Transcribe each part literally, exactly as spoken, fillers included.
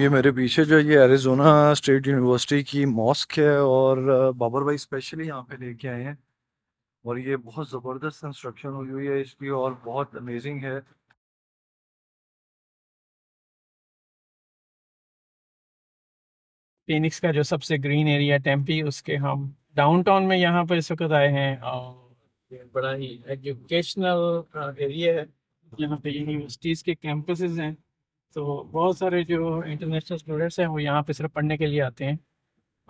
ये मेरे पीछे जो ये एरिज़ोना स्टेट यूनिवर्सिटी की मॉस्क है और बाबर भाई स्पेशली यहाँ पे लेके आए हैं और ये बहुत ज़बरदस्त कंस्ट्रक्शन हुई हुई है इसकी और बहुत अमेजिंग है। फिनिक्स का जो सबसे ग्रीन एरिया टेम्पी, उसके हम डाउनटाउन में यहाँ पर इस वक्त आए हैं और बड़ा ही एजुकेशनल एरिया है जहाँ पे यूनिवर्सिटीज़ के कैंपसेस हैं, तो बहुत सारे जो इंटरनेशनल स्टूडेंट्स हैं वो यहाँ पे सिर्फ पढ़ने के लिए आते हैं।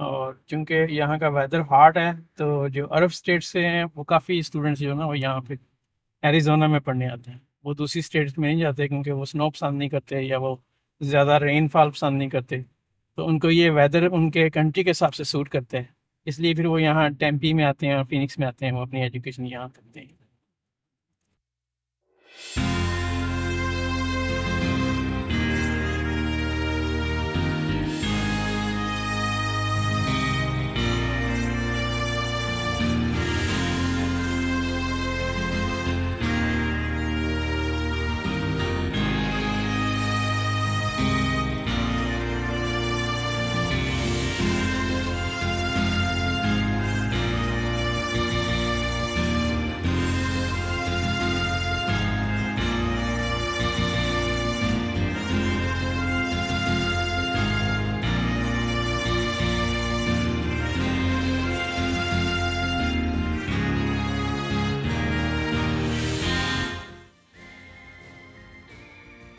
और चूँकि यहाँ का वेदर हॉट है तो जो अरब स्टेट से हैं वो काफ़ी स्टूडेंट्स जो ना वो यहाँ पे एरिज़ोना में पढ़ने आते हैं। वो दूसरी स्टेट्स में नहीं जाते क्योंकि वो स्नो पसंद नहीं करते या वो ज़्यादा रेनफॉल पसंद नहीं करते, तो उनको ये वेदर उनके कंट्री के हिसाब से सूट करते हैं, इसलिए फिर वो यहाँ टेम्पी में आते हैं और फिनिक्स में आते हैं, वो अपनी एजुकेशन यहाँ करते हैं।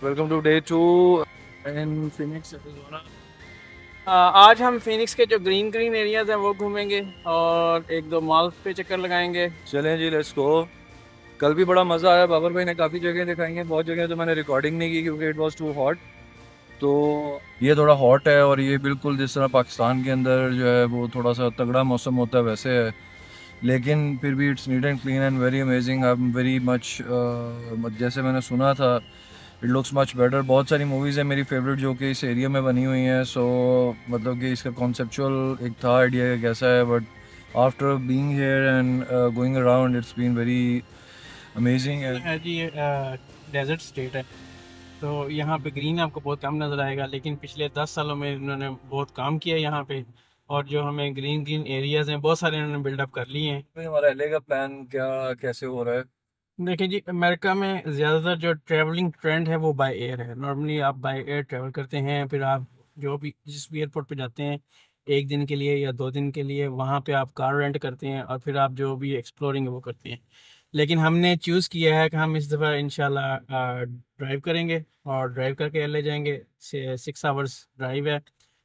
Welcome to day two in Phoenix Arizona. आज हम फिनिक्स के जो ग्रीन ग्रीन एरियाज हैं वो घूमेंगे और एक दो मॉल पे चक्कर लगाएंगे। चलें जी, लेट्स गो। कल भी बड़ा मज़ा आया, बाबर भाई ने काफ़ी जगह दिखाई हैं, बहुत जगह तो मैंने रिकॉर्डिंग नहीं की क्योंकि इट वाज टू हॉट। तो ये थोड़ा हॉट है और ये बिल्कुल जिस तरह पाकिस्तान के अंदर जो है वो थोड़ा सा तगड़ा मौसम होता है वैसे है, लेकिन फिर भी it's neat and clean and very amazing. I am very much, जैसे मैंने सुना था, इट लुक्स मच बेटर। बहुत सारी मूवीज़ हैं मेरी फेवरेट जो कि इस एरिया में बनी हुई हैं, सो so, मतलब कि इसका कॉन्सेप्चुअल एक था आइडिया का कैसा है, but after being here and going around it's been very amazing. ये डेजर्ट स्टेट है तो यहाँ पे ग्रीन आपको बहुत कम नज़र आएगा, लेकिन पिछले दस सालों में इन्होंने बहुत काम किया यहाँ पे और जो हमें ग्रीन ग्रीन एरियाज़ हैं बहुत सारे इन्होंने बिल्डअप कर लिए हैं। तो हमारा एल ए का प्लान क्या कैसे हो रहा है? देखिए जी, अमेरिका में ज़्यादातर जो ट्रैवलिंग ट्रेंड है वो बाय एयर है। नॉर्मली आप बाय एयर ट्रैवल करते हैं, फिर आप जो भी जिस भी एयरपोर्ट पे जाते हैं एक दिन के लिए या दो दिन के लिए, वहाँ पे आप कार रेंट करते हैं और फिर आप जो भी एक्सप्लोरिंग है वो करते हैं। लेकिन हमने चूज़ किया है कि हम इस दफ़ा इंशाल्लाह ड्राइव करेंगे और ड्राइव करके ले जाएंगे। सिक्स आवर्स ड्राइव है,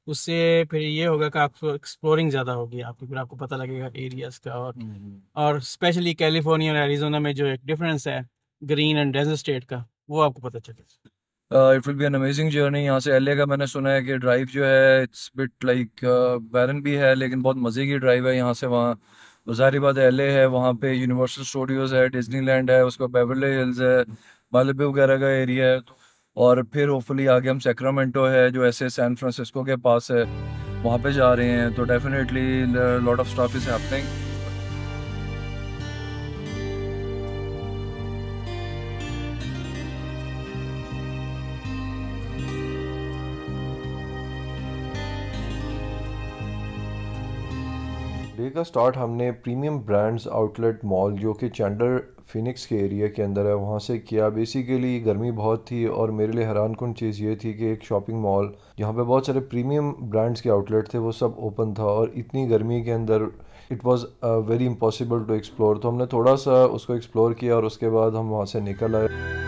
उससे फिर ये होगा कि आपको एक्सप्लोरिंग ज़्यादा होगी, आपको फिर आपको पता लगेगा एरियाज़ का। और और स्पेशली कैलिफोर्निया और एरिज़ोना में जो एक डिफरेंस है ग्रीन एंड डेजर्ट स्टेट का, वो आपको पता चलेगा। It will be an amazing journey. यहाँ से एलए का मैंने सुना है कि ड्राइव जो है इट्स बिट लाइक बैरन भी है, लेकिन बहुत मज़े की ड्राइव है। यहाँ से वहाँ वज़ारीबाद एलए है, वहाँ पे यूनिवर्सल स्टूडियोज़ है, डिज्नीलैंड है, उसका बेवर्ली हिल्स है, मालिबू वगैरह का एरिया है, और फिर होपफुली आगे हम सैक्रामेंटो है जो ऐसे सैन फ्रांसिस्को के पास है, वहाँ पे जा रहे हैं। तो definitely lot of stuff is happening. Day का स्टार्ट हमने प्रीमियम ब्रांड्स आउटलेट मॉल जो कि चैंडलर फिनिक्स के एरिया के अंदर है वहाँ से किया। बेसिकली गर्मी बहुत थी और मेरे लिए हैरानकुन चीज़ ये थी कि एक शॉपिंग मॉल जहाँ पे बहुत सारे प्रीमियम ब्रांड्स के आउटलेट थे वो सब ओपन था, और इतनी गर्मी के अंदर it was very impossible to explore. तो हमने थोड़ा सा उसको एक्सप्लोर किया और उसके बाद हम वहाँ से निकल आए।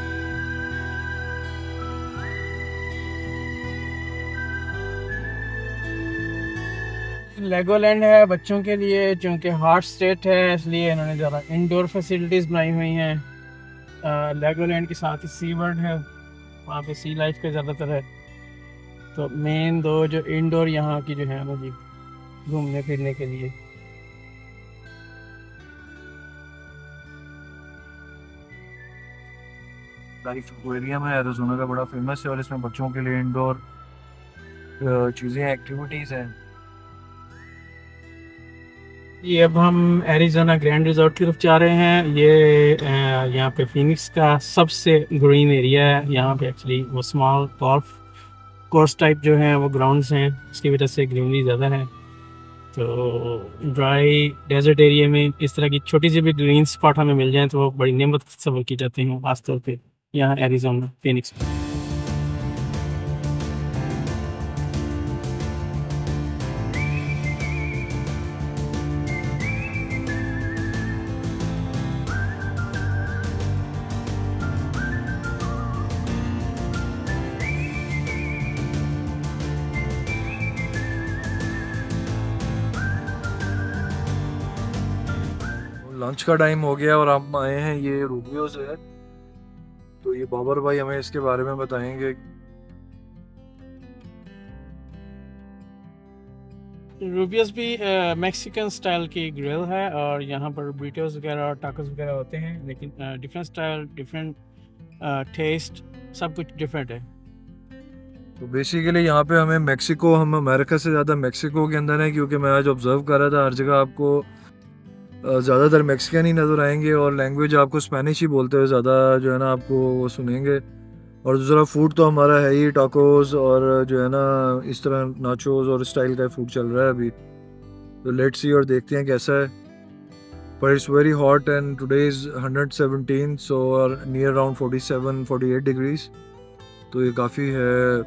लेगोलैंड है बच्चों के लिए, चूँकि हॉट स्टेट है इसलिए इन्होंने ज़्यादा इंडोर फैसिलिटीज़ बनाई हुई हैं। लेगोलैंड के साथ ही सी वर्ल्ड है, वहाँ पे सी लाइफ का ज़्यादातर है। तो मेन दो जो इंडोर यहाँ की जो है वो जी घूमने फिरने के लिए। लाइफ एक्वेरियम है एरिज़ोना का, बड़ा फेमस है और इसमें बच्चों के लिए इंडोर चीज़ें एक्टिविटीज़ हैं। ये अब हम एरिज़ोना ग्रैंड रिजॉर्ट की तरफ जा रहे हैं। ये यहाँ पे फिनिक्स का सबसे ग्रीन एरिया है। यहाँ पे एक्चुअली वो स्मॉल गोल्फ क्रॉस टाइप जो है वो ग्राउंड्स हैं, इसकी वजह से ग्रीनरी ज़्यादा है। तो ड्राई डेजर्ट एरिया में इस तरह की छोटी सी भी ग्रीन स्पॉट हमें मिल जाए तो बड़ी नेमत सबर की जाती हैं, खासतौर पर यहाँ एरिज़ोना फिनिक्स में। लंच का टाइम हो गया और हम आए हैं, ये रूबियोस है। तो ये बाबर भाई हमें इसके बारे में बताएंगे। रूबियोस भी मैक्सिकन स्टाइल की ग्रिल है और यहाँ पर ब्रिटोस वगैरह और टाकोस वगैरह होते हैं, लेकिन डिफरेंट स्टाइल, डिफरेंट टेस्ट, सब कुछ डिफरेंट है। तो बेसिकली यहाँ पे हमें मैक्सिको, हम अमेरिका से ज़्यादा मैक्सिको के अंदर है, क्योंकि मैं आज ऑब्जर्व कर रहा था हर जगह आपको ज़्यादातर मैक्सिकन ही नज़र आएंगे और लैंग्वेज आपको स्पेनिश ही बोलते हुए ज़्यादा जो है ना आपको वो सुनेंगे। और दूसरा फूड तो हमारा है ही टाकोस और जो है ना इस तरह नाचोस और स्टाइल का फूड चल रहा है अभी। तो लेट्स सी और देखते हैं कैसा है। पर it's very hot and today is one seventeen so और near around forty seven forty eight degrees, तो ये काफ़ी है।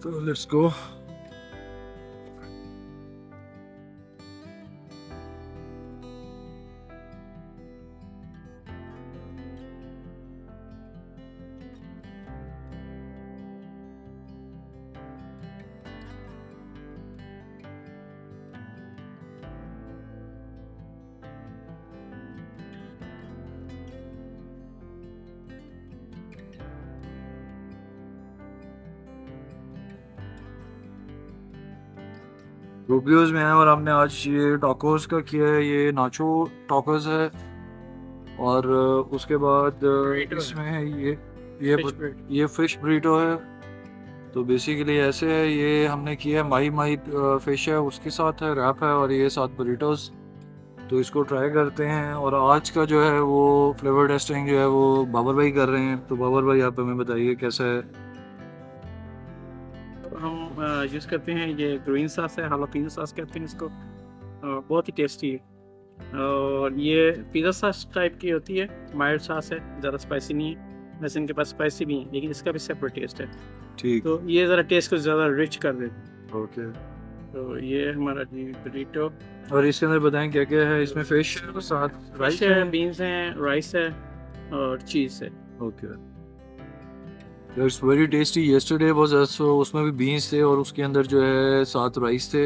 तो लेट्स गो। रूबियोस में है और हमने आज ये टाकोस का किया है, ये नाचो टाकोस है और उसके बाद इसमें है ये ये फिश ये फिश ब्रीटो है। तो बेसिकली ऐसे है, ये हमने किया है माही माही फिश है, उसके साथ है रैप है और ये साथ ब्रीटोस। तो इसको ट्राई करते हैं और आज का जो है वो फ्लेवर टेस्टिंग जो है वो बाबर भाई कर रहे हैं। तो बाबर भाई आप हमें बताइए कैसा है। हम यूज़ करते हैं ये ग्रीन सॉस है, हालापीनो सॉस कहते हैं इसको, बहुत ही टेस्टी है और ये पिज़्ज़ा सॉस टाइप की होती है, माइल्ड सॉस है, ज़्यादा स्पाइसी नहीं है। वैसे इनके पास स्पाइसी भी है लेकिन इसका भी सेपरेट टेस्ट है, ठीक। तो ये ज़रा टेस्ट को ज़्यादा रिच कर देता है। ओके, तो ये हमारा ब्रिटो और इसके अंदर बताएँ क्या क्या है। इसमें फिश है, साथ राइस है, बीन्स हैं, राइस है और चीज़ है। Okay, it's very tasty. Yesterday was also, उसमें भी बीन्स थे और उसके अंदर जो है साथ राइस थे,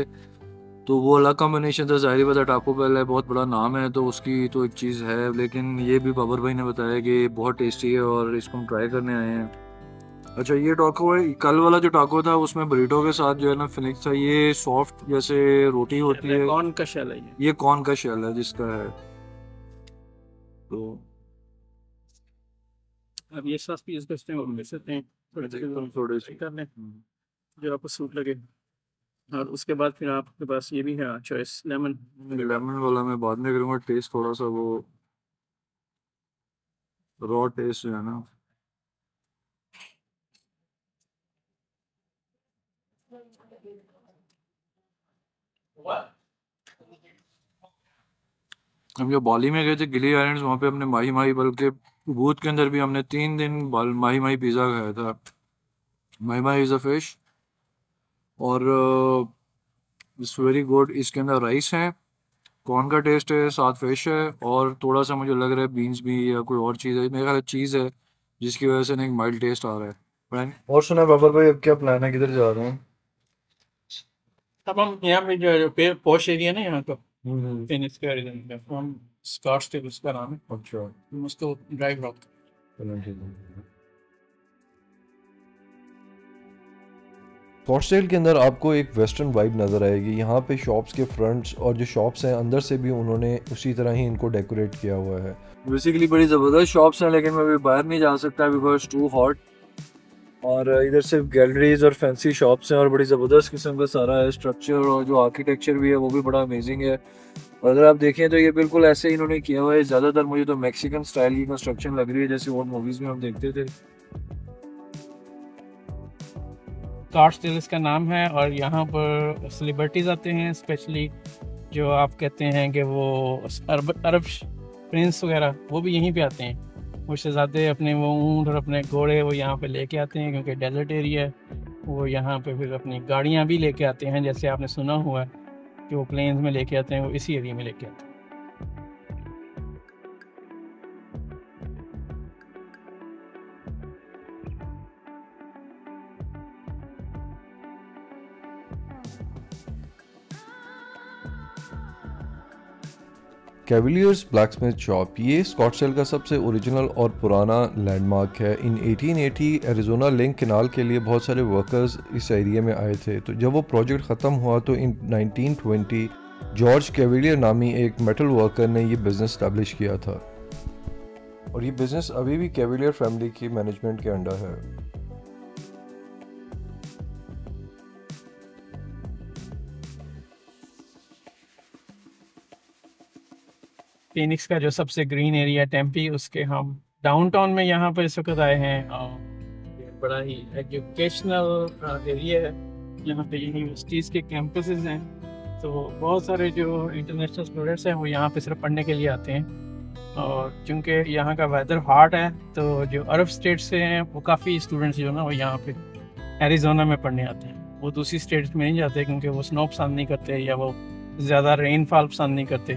तो वो अलग कॉम्बिनेशन था। ज़ाहिर बात है टाको बेल है, बहुत बड़ा नाम है तो उसकी तो एक चीज़ है, लेकिन ये भी बाबर भाई ने बताया कि बहुत टेस्टी है और इसको हम ट्राई करने आए हैं। अच्छा, ये टाको है, कल वाला जो टाको था उसमें बरीटो के साथ जो है ना फिनिक्स था। ये सॉफ्ट जैसे रोटी होती है, कॉर्न का शेल है, ये कॉर्न का शेल है जिसका है। तो अब ये सॉस भी यूज़ करते हैं और मिक्स करते हैं, थोड़े थोड़े कर लें जो आपको सूट लगे। और उसके बाद फिर आपके पास ये भी है चॉइस, लेमन। लेमन वाला मैं बाद में करूँगा टेस्ट, थोड़ा सा वो रॉ टेस्ट है ना। हम जो बाली में गए थे, गिली आइलैंड, वहाँ पे हमने माही माही, बल्कि भूत के अंदर भी हमने तीन दिन माही माही पिज़्ज़ा खाया था। Mahi mahi is a fish और इट्स वेरी गुड। इसके अंदर राइस है, कॉर्न का टेस्ट है, साथ फिश है और थोड़ा सा मुझे लग रहा है बीन्स भी या कोई और चीज़ है, मेरे ख्याल चीज़ है, जिसकी वजह से ना एक माइल्ड टेस्ट आ रहा है। प्लान और सुना बाबर भाई, अब क्या प्लान है, किधर जा रहे हैं? अब हम यहाँ पे जो पॉश एरिया ना, यहाँ तो फिनिक्स के एरिया हम स्कॉट्सडेल उसका नाम है। अच्छा, हम उसको ड्राइव रॉक स्कॉट्सडेल के अंदर आपको एक वेस्टर्न वाइब नज़र आएगी। यहाँ पे शॉप्स के फ्रंट्स और जो शॉप्स हैं अंदर से भी उन्होंने उसी तरह ही इनको डेकोरेट किया हुआ है। बेसिकली बड़ी ज़बरदस्त शॉप्स हैं, लेकिन मैं भी बाहर नहीं जा सकता बिकॉज टू हॉट। और इधर सिर्फ गैलरीज और फैंसी शॉप्स हैं और बड़ी ज़बरदस्त किस्म का सारा है स्ट्रक्चर और जो आर्किटेक्चर भी है वो भी बड़ा अमेजिंग है। और अगर आप देखें तो ये बिल्कुल ऐसे ही इन्होंने किया हुआ है, ज़्यादातर मुझे तो मैक्सिकन स्टाइल की कंस्ट्रक्शन लग रही है जैसे ओल्ड मूवीज़ में हम देखते थे। स्कॉट्सडेल इसका नाम है। और यहाँ पर सेलिब्रिटीज़ आते हैं, स्पेशली जो आप कहते हैं कि वो अरब अरब प्रिंस वगैरह वो भी यहीं पे आते हैं। वो शहजादे अपने वो ऊँट और अपने घोड़े वो यहाँ पे लेके आते हैं क्योंकि डेजर्ट एरिया है। वो यहाँ पे फिर अपनी गाड़ियाँ भी लेके आते हैं, जैसे आपने सुना हुआ है कि वो प्लेन्स में लेके आते हैं, वो इसी एरिया में लेके आते हैं। कैवलियर्स ब्लैकस्मिथ शॉप ये स्कॉटसडेल का सबसे ओरिजिनल और पुराना लैंडमार्क है। इन अठारह सौ अस्सी एरिज़ोना लिंक किनाल के लिए बहुत सारे वर्कर्स इस एरिया में आए थे। तो जब वो प्रोजेक्ट ख़त्म हुआ तो in nineteen twenty George Cavalier नामी एक मेटल वर्कर ने ये बिज़नेस इस्टेब्लिश किया था और ये बिज़नेस अभी भी कैवलियर फैमिली की मैनेजमेंट के अंडर है। फिनिक्स का जो सबसे ग्रीन एरिया टेम्पी, उसके हम डाउनटाउन में यहाँ पर इस वक्त आए हैं और बड़ा ही एजुकेशनल एरिया है। यहाँ पे यूनिवर्सिटीज़ के कैंपसेस हैं, तो बहुत सारे जो इंटरनेशनल स्टूडेंट्स हैं वो यहाँ पे सिर्फ पढ़ने के लिए आते हैं। और चूँकि यहाँ का वेदर हॉट है तो जो अरब स्टेट से हैं वो काफ़ी स्टूडेंट्स जो ना वो यहाँ पर एरिज़ोना में पढ़ने आते हैं। वो दूसरी स्टेट्स में नहीं जाते क्योंकि वो स्नो पसंद नहीं करते या वो ज़्यादा रेनफॉल पसंद नहीं करते,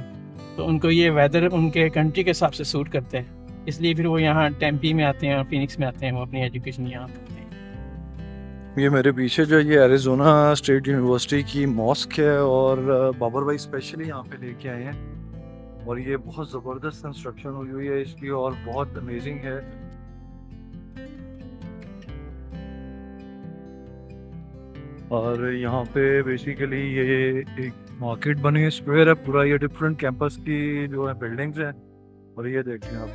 तो उनको ये वेदर उनके कंट्री के हिसाब से सूट करते हैं, इसलिए फिर वो यहाँ टेम्पी में आते हैं और फिनिक्स में आते हैं, वो अपनी एजुकेशन यहाँ करते हैं। ये मेरे पीछे जो ये एरिज़ोना स्टेट यूनिवर्सिटी की मॉस्क है और बाबर भाई स्पेशली यहाँ पे लेके आए हैं और ये बहुत ज़बरदस्त कंस्ट्रक्शन हुई हुई है इसकी और बहुत अमेजिंग है। और यहाँ पे बेसिकली ये एक मार्केट बनी है, स्क्वायर है पूरा, ये डिफरेंट कैंपस की जो है बिल्डिंग्स हैं और ये देखते हैं आप।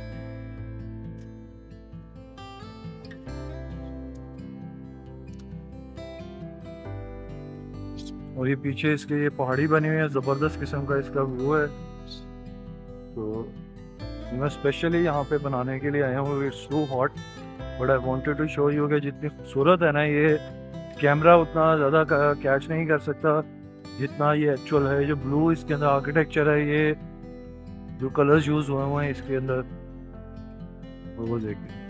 और ये पीछे इसके ये पहाड़ी बनी हुई है, जबरदस्त किस्म का इसका व्यू है। तो मैं स्पेशली यहाँ पे बनाने के लिए आया हूँ। It's so hot but I wanted to show you कि जितनी खूबसूरत है ना, ये कैमरा उतना ज़्यादा कैच नहीं कर सकता जितना ये एक्चुअल है। जो ब्लू इसके अंदर आर्किटेक्चर है, ये जो कलर्स यूज हुए हुए हैं इसके अंदर, वो देखिए।